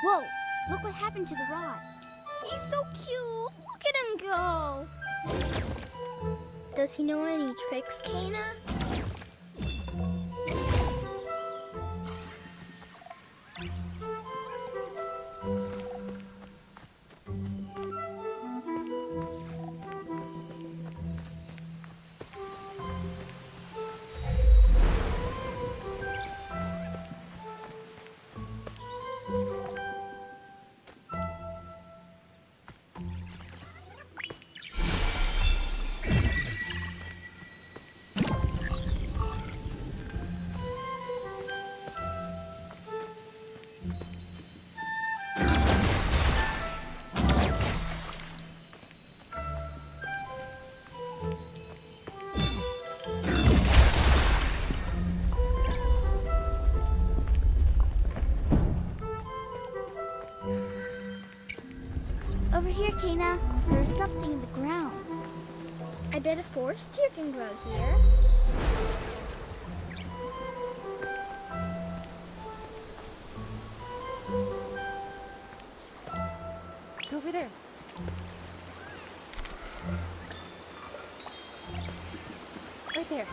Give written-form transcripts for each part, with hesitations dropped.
Whoa! Look what happened to the rod. He's so cute. Look at him go. Does he know any tricks, Kana? Here, Kana. There's something in the ground. I bet a forest deer can grow here. It's over there. Right there.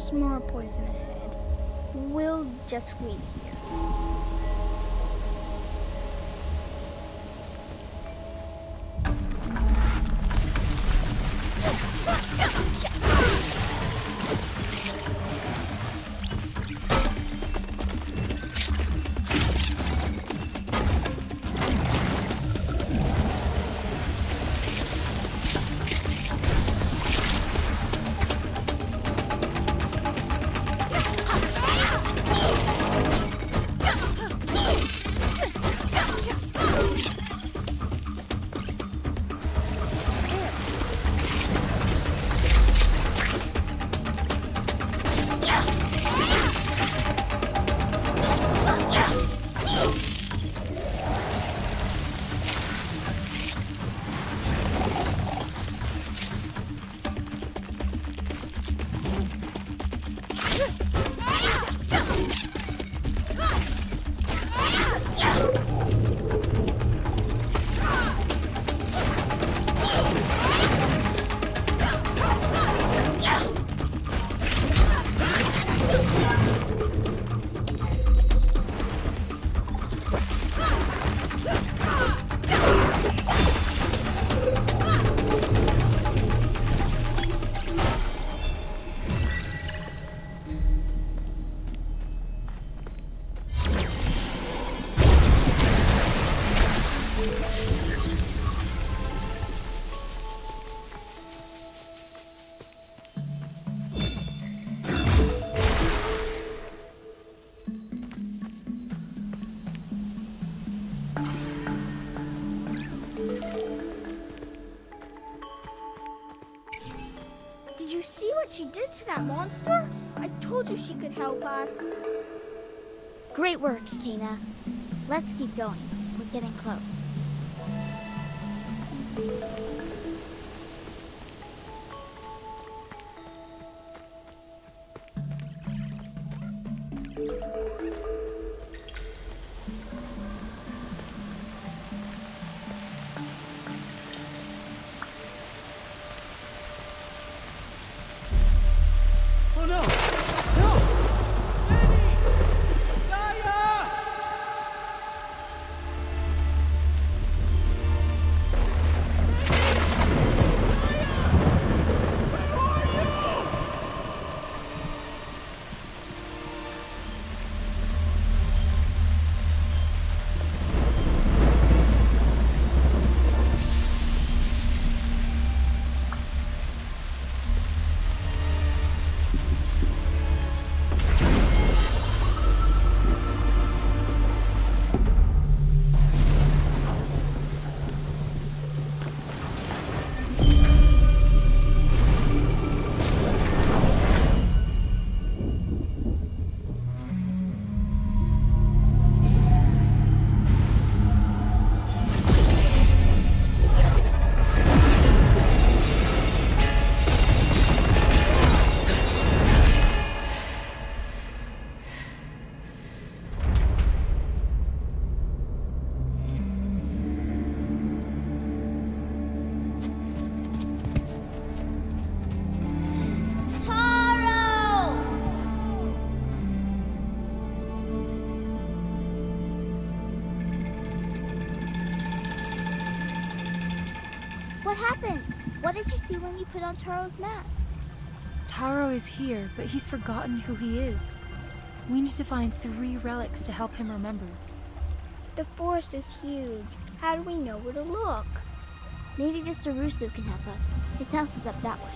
There's more poison ahead. We'll just wait here. She did to that monster? I told you she could help us. Great work, Kena. Let's keep going. We're getting close. What did you see when you put on Taro's mask? Taro is here, but he's forgotten who he is. We need to find 3 relics to help him remember. The forest is huge. How do we know where to look? Maybe Mr. Russo can help us. His house is up that way.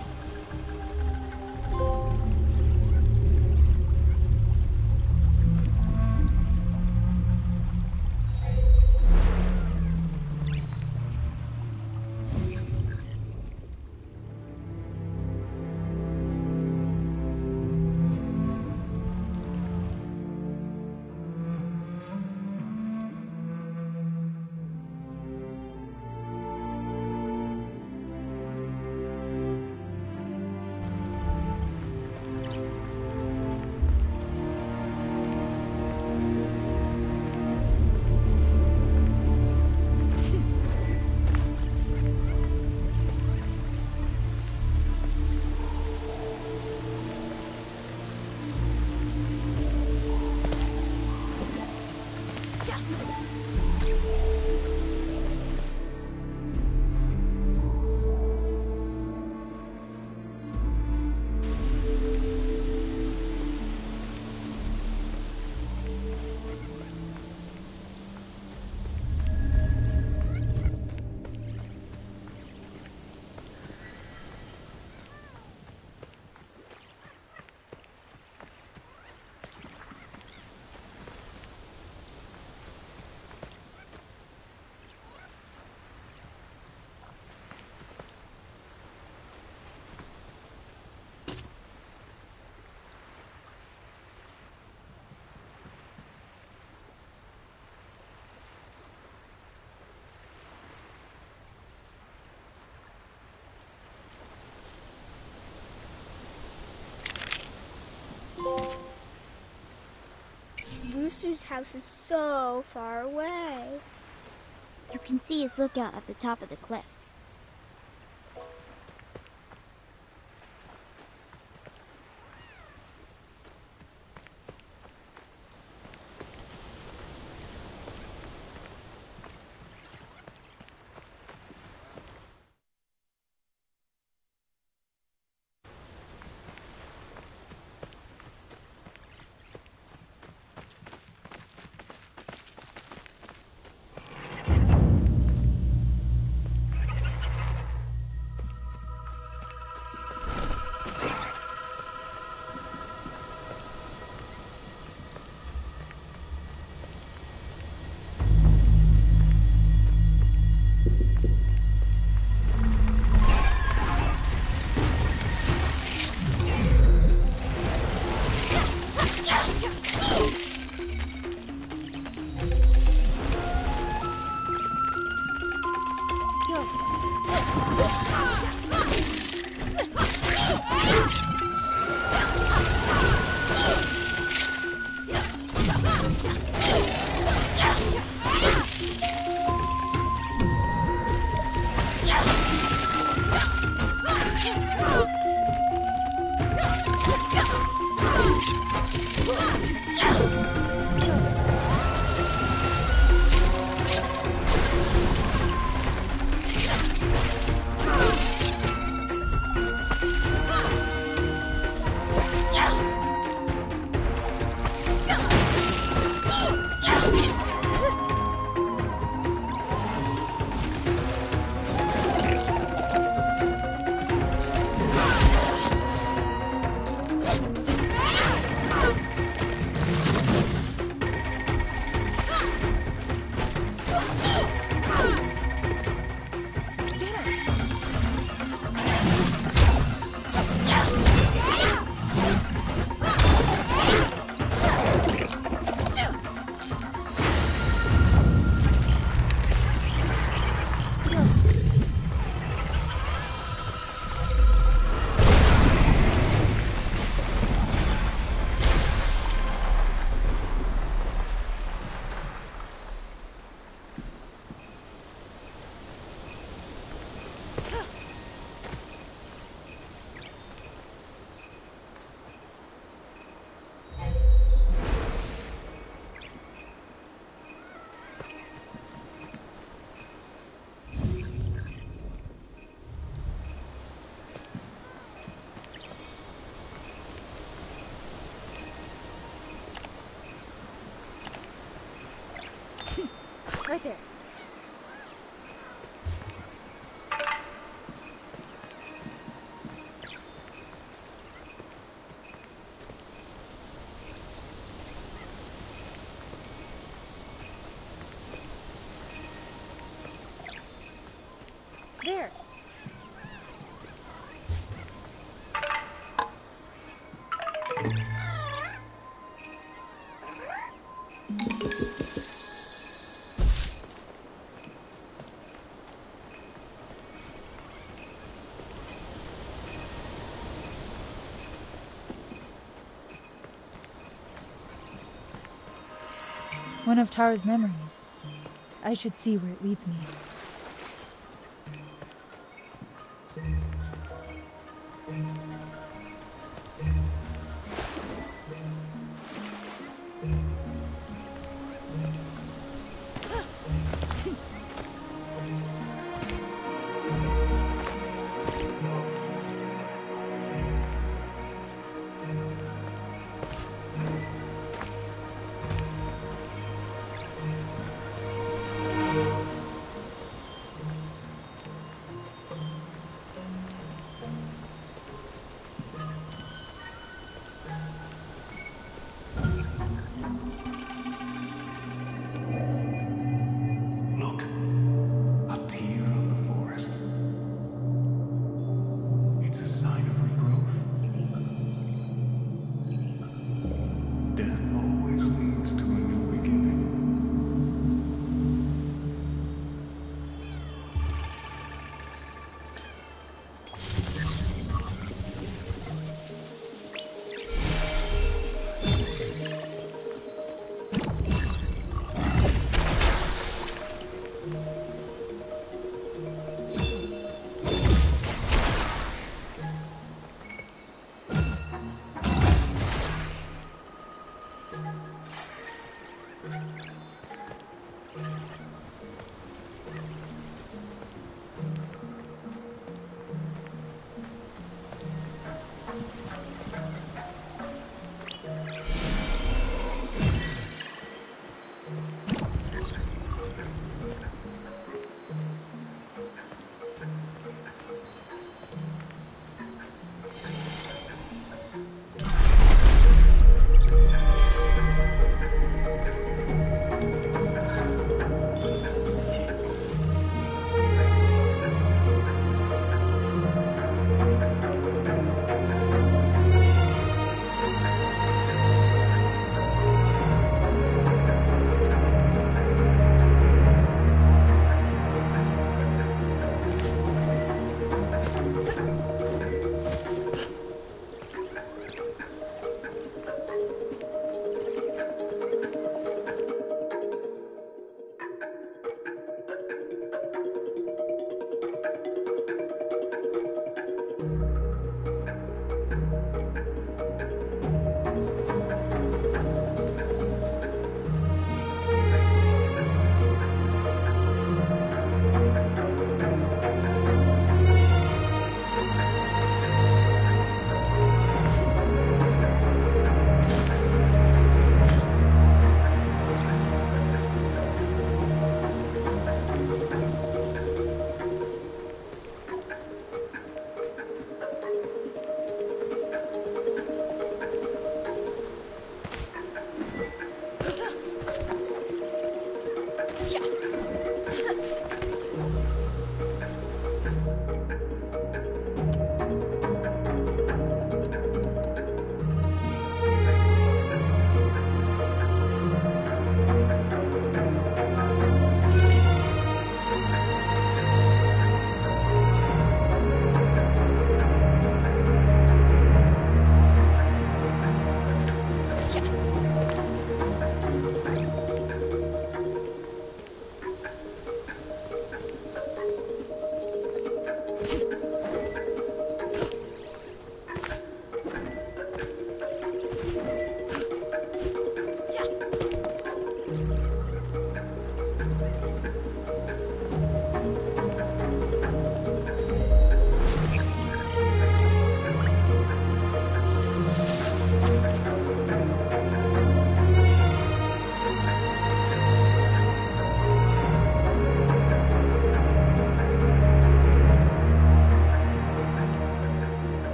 Kusu's house is so far away. You can see his lookout at the top of the cliffs. Right there. There. One of Taro's memories. I should see where it leads me.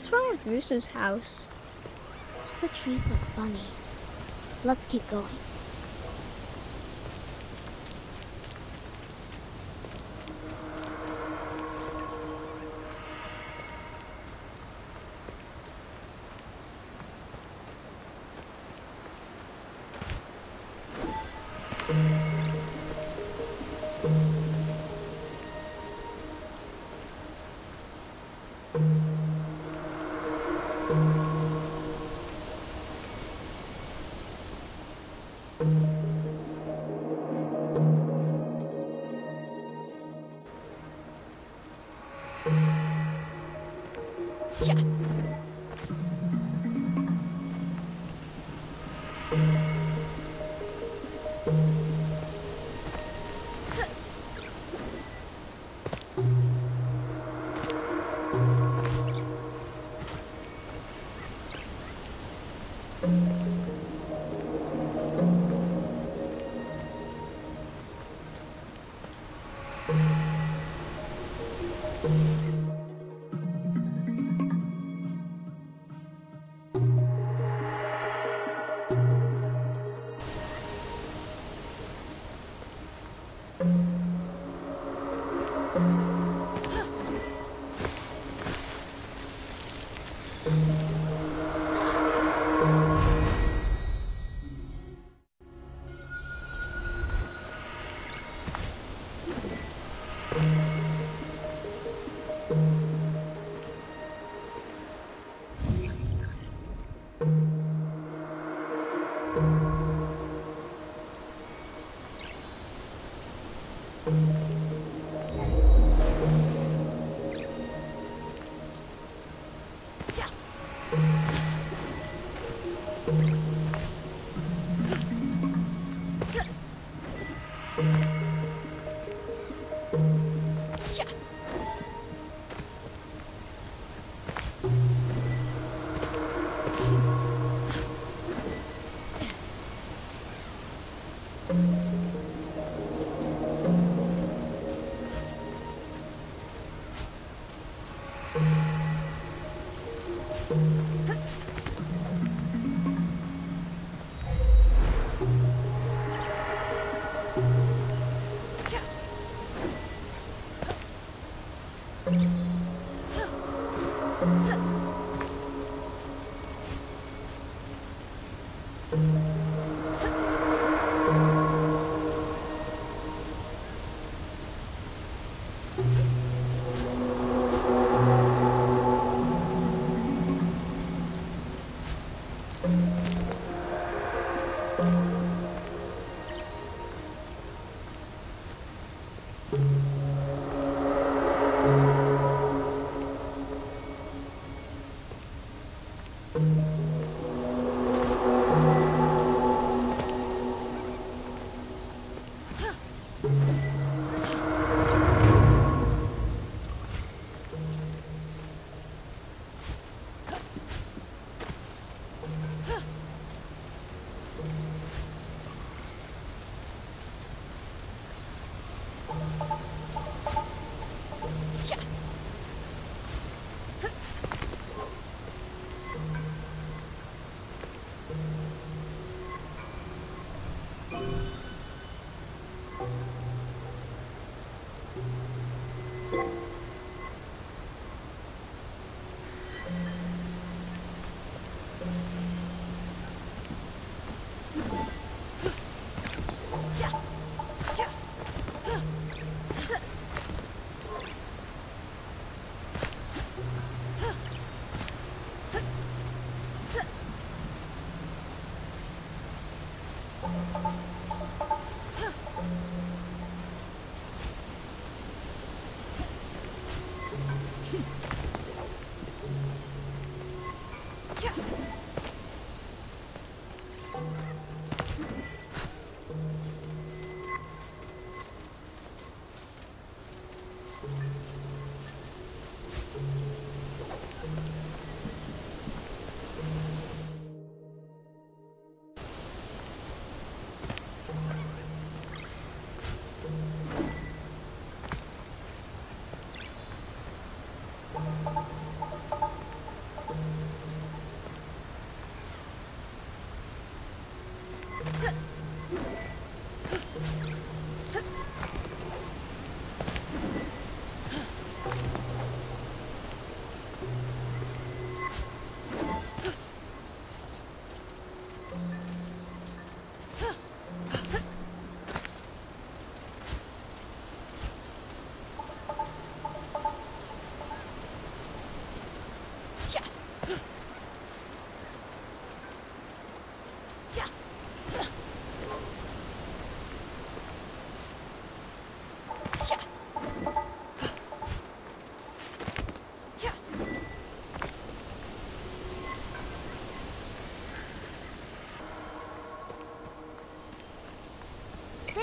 What's wrong with Rusu's house? The trees look funny. Let's keep going.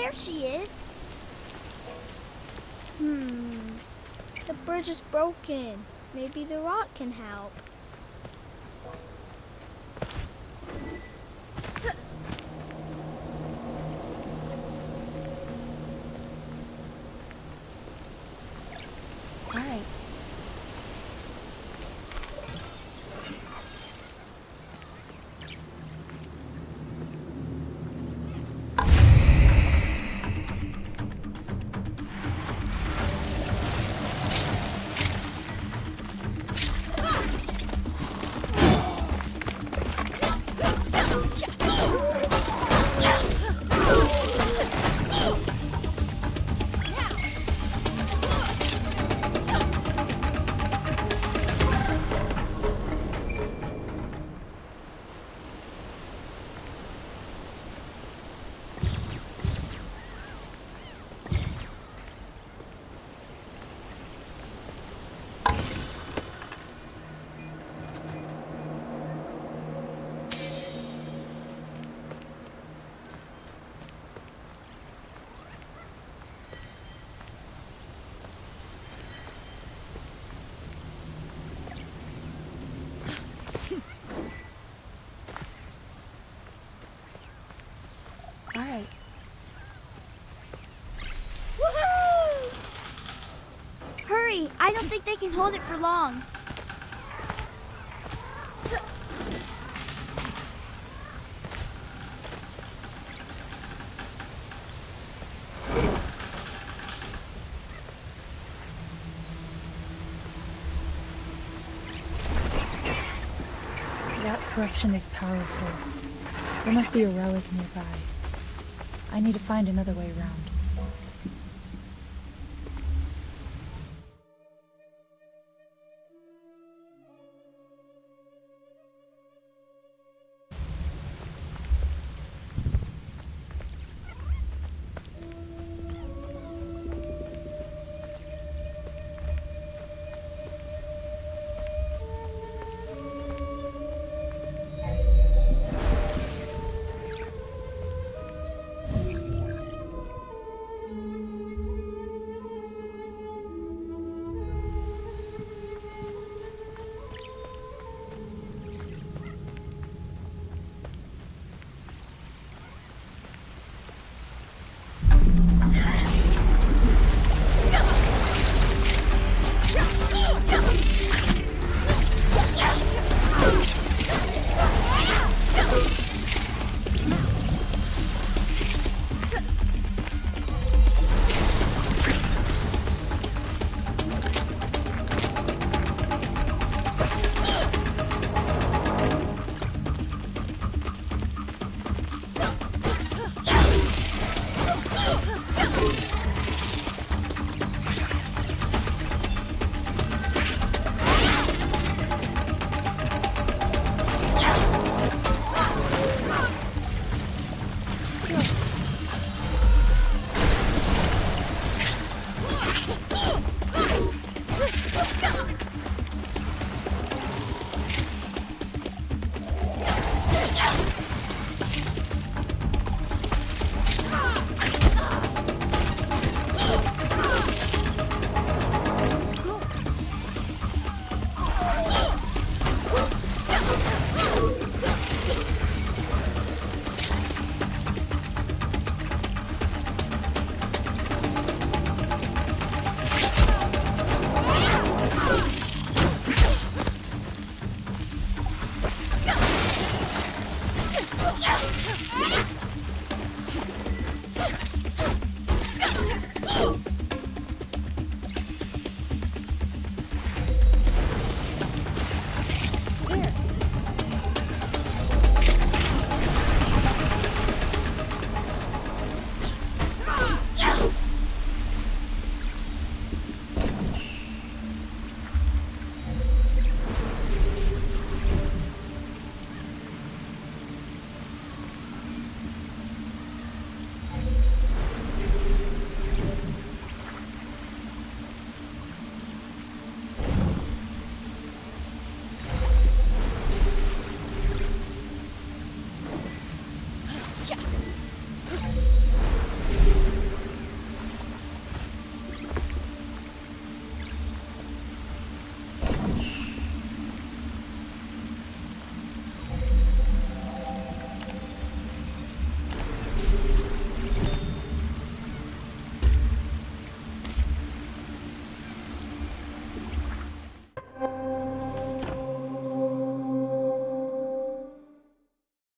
there she is. The bridge is broken. Maybe the rock can help. I don't think they can hold it for long. That corruption is powerful. There must be a relic nearby. I need to find another way around.